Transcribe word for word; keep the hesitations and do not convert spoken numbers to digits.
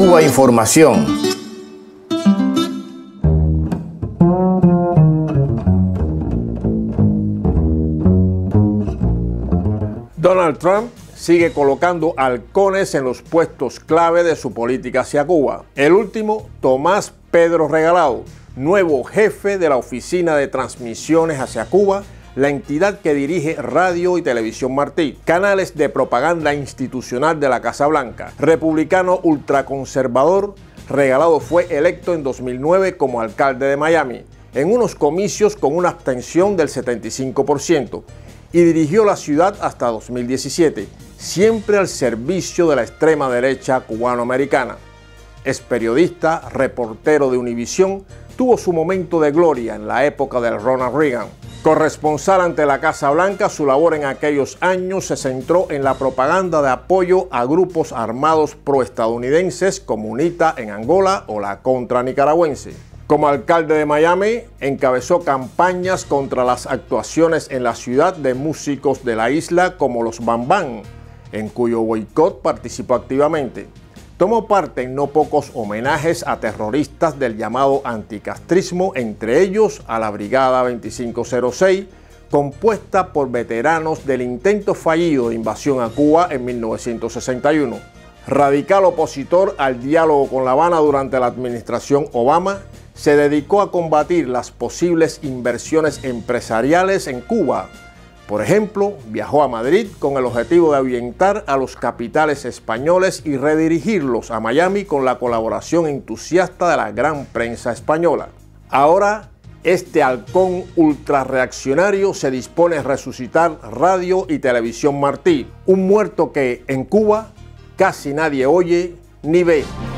Cuba Información. Donald Trump sigue colocando halcones en los puestos clave de su política hacia Cuba. El último, Tomás Pedro Regalado, nuevo jefe de la Oficina de Transmisiones hacia Cuba, la entidad que dirige Radio y Televisión Martí, canales de propaganda institucional de la Casa Blanca. Republicano ultraconservador, Regalado fue electo en dos mil nueve como alcalde de Miami, en unos comicios con una abstención del setenta y cinco por ciento, y dirigió la ciudad hasta dos mil diecisiete, siempre al servicio de la extrema derecha cubanoamericana. Es periodista, reportero de Univisión, tuvo su momento de gloria en la época del Ronald Reagan. Corresponsal ante la Casa Blanca, su labor en aquellos años se centró en la propaganda de apoyo a grupos armados proestadounidenses como UNITA en Angola o la Contra Nicaragüense. Como alcalde de Miami, encabezó campañas contra las actuaciones en la ciudad de músicos de la isla como los Bambán, en cuyo boicot participó activamente. Tomó parte en no pocos homenajes a terroristas del llamado anticastrismo, entre ellos a la Brigada veinticinco cero seis, compuesta por veteranos del intento fallido de invasión a Cuba en mil novecientos sesenta y uno. Radical opositor al diálogo con La Habana durante la administración Obama, se dedicó a combatir las posibles inversiones empresariales en Cuba. Por ejemplo, viajó a Madrid con el objetivo de ahuyentar a los capitales españoles y redirigirlos a Miami con la colaboración entusiasta de la gran prensa española. Ahora, este halcón ultrarreaccionario se dispone a resucitar Radio y Televisión Martí, un muerto que en Cuba casi nadie oye ni ve.